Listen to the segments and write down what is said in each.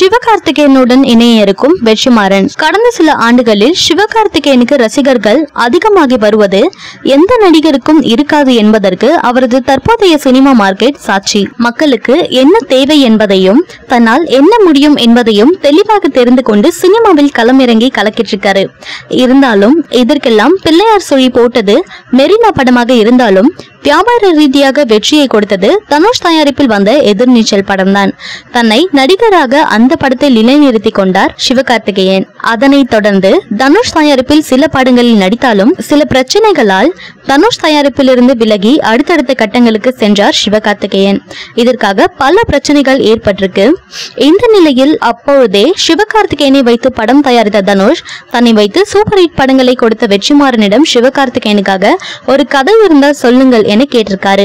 சிவகார்த்திகேயனுடன் இணைய இருக்கும் வெற்றிமாறன். கடந்த சில ஆண்டுகளில் சிவகார்த்திகேயனுக்கு ரசிகர்கள் அதிகமாகி வருவது எந்த நடிகருக்கும் இருக்காது என்பதற்கு அவரது தற்போதைய சினிமா மார்க்கெட் சாட்சி. மக்களுக்கு என்ன தேவை என்பதையும் தன்னால் என்ன முடியும் என்பதையும் தெளிவாக தெரிந்து கொண்டு சினிமாவில் களமிறங்கி கலக்கிட்டிருக்காரு. இருந்தாலும் இதற்கெல்லாம் பிள்ளையார் சுழி போட்டது மெரினா படமாக இருந்தாலும் வியாபார ரீதியாக வெற்றியை கொடுத்தது தனுஷ் தயாரிப்பில் வந்த எதிர்நீச்சல் படம்தான். தன்னை நடிகராக அந்த படத்தை நிலைநிறுத்திக் கொண்டார் சிவகார்த்திகேயன். அதனைத் தொடர்ந்து தனுஷ் தயாரிப்பில் சில படங்களில் நடித்தாலும் சில பிரச்சனைகளால் தனுஷ் தயாரிப்பிலிருந்து விலகி அடுத்தடுத்த கட்டங்களுக்கு சென்றார் சிவகார்த்திகேயன். இதற்காக பல பிரச்சனைகள் ஏற்பட்டிருக்கு. இந்த நிலையில் அப்பொழுதே சிவகார்த்திகேயனை வைத்து படம் தயாரித்த தனுஷ் தன்னை வைத்து சூப்பர் ஹிட் படங்களை கொடுத்த வெற்றிமாறனிடம் சிவகார்த்திகேயனுக்காக ஒரு கதை இருந்தால் சொல்லுங்கள் என கேட்டிருக்காரு.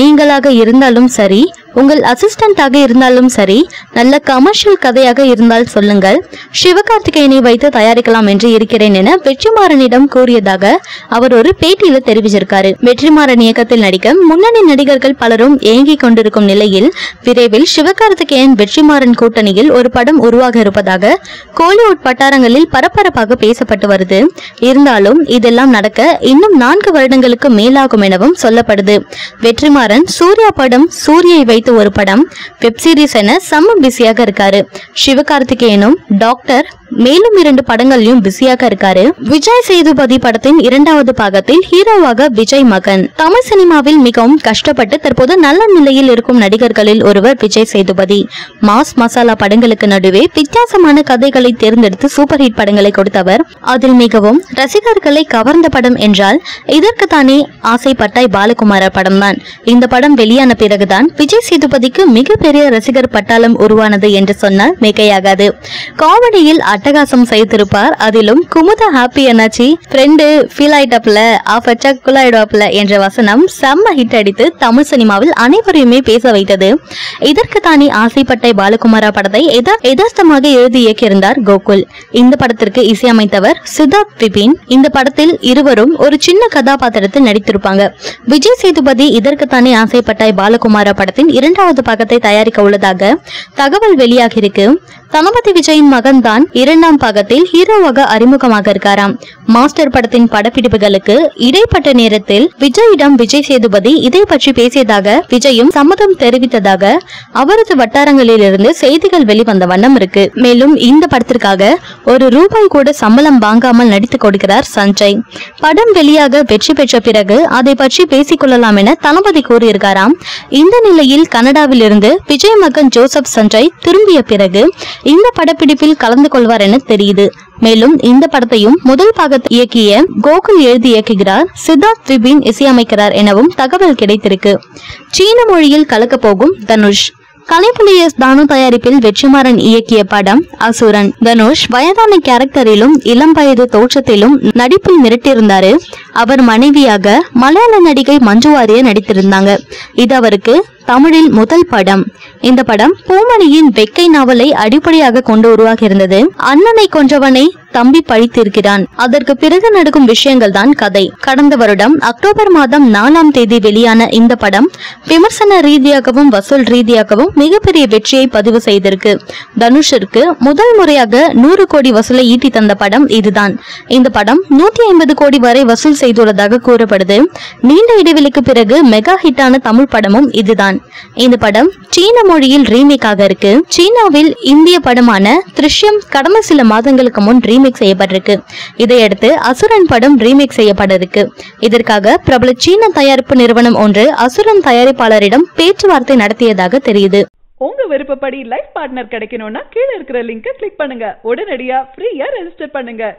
நீங்களாக இருந்தாலும் சரி, உங்கள் அசிஸ்டண்டாக இருந்தாலும் சரி, நல்ல கமர்ஷியல் கதையாக இருந்தால் சொல்லுங்கள், சிவகார்த்திகேயனை வைத்து தயாரிக்கலாம் என்று இருக்கிறேன் என வெற்றிமாறனிடம் கூறியதாக அவர் ஒரு பேட்டியில தெரிவிச்சிருக்காரு. வெற்றிமாறன் இயக்கத்தில் நடிக்க முன்னணி நடிகர்கள் பலரும் ஏங்கிக் கொண்டிருக்கும் நிலையில் விரைவில் சிவகார்த்திகேயன் வெற்றிமாறன் கூட்டணியில் ஒரு படம் உருவாக இருப்பதாக கோலிவுட் வட்டாரங்களில் பரபரப்பாக பேசப்பட்டு வருது. இருந்தாலும் இதெல்லாம் நடக்க இன்னும் 4 வருடங்களுக்கு மேலாகும் எனவும் சொல்லப்படுது. வெற்றிமாறன் சூர்யா படம், சூரியை வைத்து ஒரு படம், வெப் சீரிஸ் என செம்ம பிஸியாக இருக்காரு. சிவகார்த்திகேயனும் டாக்டர் மேலும் 2 படங்களையும் பிஸியாக இருக்காரு. விஜய் சேதுபதி படத்தின் 2வது பாகத்தில் ஹீரோவாக விஜய் மகன். தமிழ் சினிமாவில் மிகவும் கஷ்டப்பட்டு தற்போது நல்ல நிலையில் இருக்கும் நடிகர்களில் ஒருவர் விஜய் சேதுபதி. மாஸ் மசாலா படங்களுக்கு நடுவே வித்தியாசமான கதைகளை தேர்ந்தெடுத்து சூப்பர் ஹிட் படங்களை கொடுத்தவர். அதில் மிகவும் ரசிகர்களை கவர்ந்த படம் என்றால் இதற்கு தானே ஆசைப்பட்டாய் பாலகுமார படம் தான். இந்த படம் வெளியான பிறகுதான் விஜய் சேதுபதிக்கு மிகப்பெரிய ரசிகர் பட்டாளம் உருவானது என்று சொன்னால் மிகையாகாது. காமெடியில் அட்டகாசம் செய்திருப்பார். அதிலும் குமுத ஹாப்பி என்னாச்சி ஃப்ரெண்டு ஃபீல் ஆயிட்டாப்ல ஆஃபச்சா குலாயிடாப்ல என்ற வசனம் செம்ம ஹிட் அடித்து தமிழ் சினிமாவில் அனைவரையுமே பேச வைத்தது. இதற்கு தானே ஆசைப்பட்டாய் பாலகுமாரா படத்தை எதார்த்தமாக எழுதி இயக்கியிருந்தார் கோகுல். இந்த படத்திற்கு இசையமைத்தவர் சித்தார்த் விபின். இந்த படத்தில் இருவரும் ஒரு சின்ன கதாபாத்திரத்தில் நடித்திருப்பாங்க. விஜய் சேதுபதி இதற்கு தானே ஆசைப்பட்டாய் பாலகுமாரா படத்தின் 2வது பாகத்தை தயாரிக்க உள்ளதாக தகவல் வெளியாகிருக்கு. தளபதி விஜயின் மகன் தான் 2ஆம் பாகத்தில் ஹீரோவாக அறிமுகமாக இருக்காராம். மாஸ்டர் படத்தின் படப்பிடிப்புகளுக்கு இடைப்பட்ட நேரத்தில் விஜயிடம் விஜய் சேதுபதி இதை பற்றி பேசியதாக விஜயும் சம்மதம் தெரிவித்ததாக அவரது வட்டாரங்களிலிருந்து செய்திகள் வெளிவந்த வண்ணம் இருக்கு. மேலும் இந்த படத்திற்காக ₹1 கூட சம்பளம் வாங்காமல் நடித்துக் கொடுக்கிறார் சஞ்சய். படம் வெளியாக வெற்றி பெற்ற பிறகு அதை பற்றி பேசிக் கொள்ளலாம் என தளபதி கூறியிருக்காராம். இந்த நிலையில் கனடாவில் இருந்து விஜய் மகன் ஜோசப் சஞ்சய் திரும்பிய பிறகு இந்த படப்பிடிப்பில் கலந்து கொள்வார் என தெரியுது. மேலும் இந்த படத்தையும் முதல் பாகத்தை இயக்கிய கோகுல் எழுதி இயக்குகிறார், சித்தார்த் விபின் இசையமைக்கிறார் எனவும் தகவல் கிடைத்திருக்கு. சீன மொழியில் கலக்க போகும் தனுஷ். கலைப்புலிய தானு தயாரிப்பில் வெற்றிமாறன் இயக்கிய படம் அசுரன். தனுஷ் வயதான கேரக்டரிலும் இளம் வயது தோற்றத்திலும் நடிப்பில் மிரட்டியிருந்தாரு. அவர் மனைவியாக மலையாள நடிகை மஞ்சுவாரிய நடித்திருந்தாங்க. இது அவருக்கு தமிழில் முதல் படம். இந்த படம் பூமணியின் வெக்கை நாவலை அடிப்படையாக கொண்டு உருவாகி இருந்தது. அண்ணனை கொன்றவனை தம்பி பழித்திருக்கிறான். அதற்கு பிறகு நடக்கும் விஷயங்கள் தான் கதை. கடந்த வருடம் அக்டோபர் மாதம் 4ஆம் தேதி வெளியான இந்த படம் விமர்சன ரீதியாகவும் வசூல் ரீதியாகவும் மிகப்பெரிய வெற்றியை பதிவு செய்திருக்கு. தனுஷிற்கு முதல் முறையாக 100 கோடி வசூலை ஈட்டி தந்த படம் இதுதான். இந்த படம் 150 கோடி வரை வசூல் செய்துள்ளதாக கூறப்படுது. நீண்ட இடைவெளிக்கு பிறகு மெகா ஹிட்டான தமிழ் படமும் இதுதான். இந்த படம் சீன மொழியில் ரீமேக் ஆக இருக்கு. சீனாவில் இந்திய படமான திருஷ்யம் கடந்த சில மாதங்களுக்கு முன் ரீமேக் செய்யப்பட்டிருக்கு. இதையடுத்து அசுரன் படம் ரீமேக் செய்யப்பட இருக்கு. இதற்காக பிரபல சீன தயாரிப்பு நிறுவனம் ஒன்று அசுரன் தயாரிப்பாளரிடம் பேச்சுவார்த்தை நடத்தியதாக தெரியுது. உங்க விருப்பப்படி லைஃப் பார்ட்னர் கிடைக்கணும்னா கீழே இருக்கிற லிங்கை கிளிக் பண்ணுங்க. உடனடியா ஃப்ரீயா ரெஜிஸ்டர் பண்ணுங்க.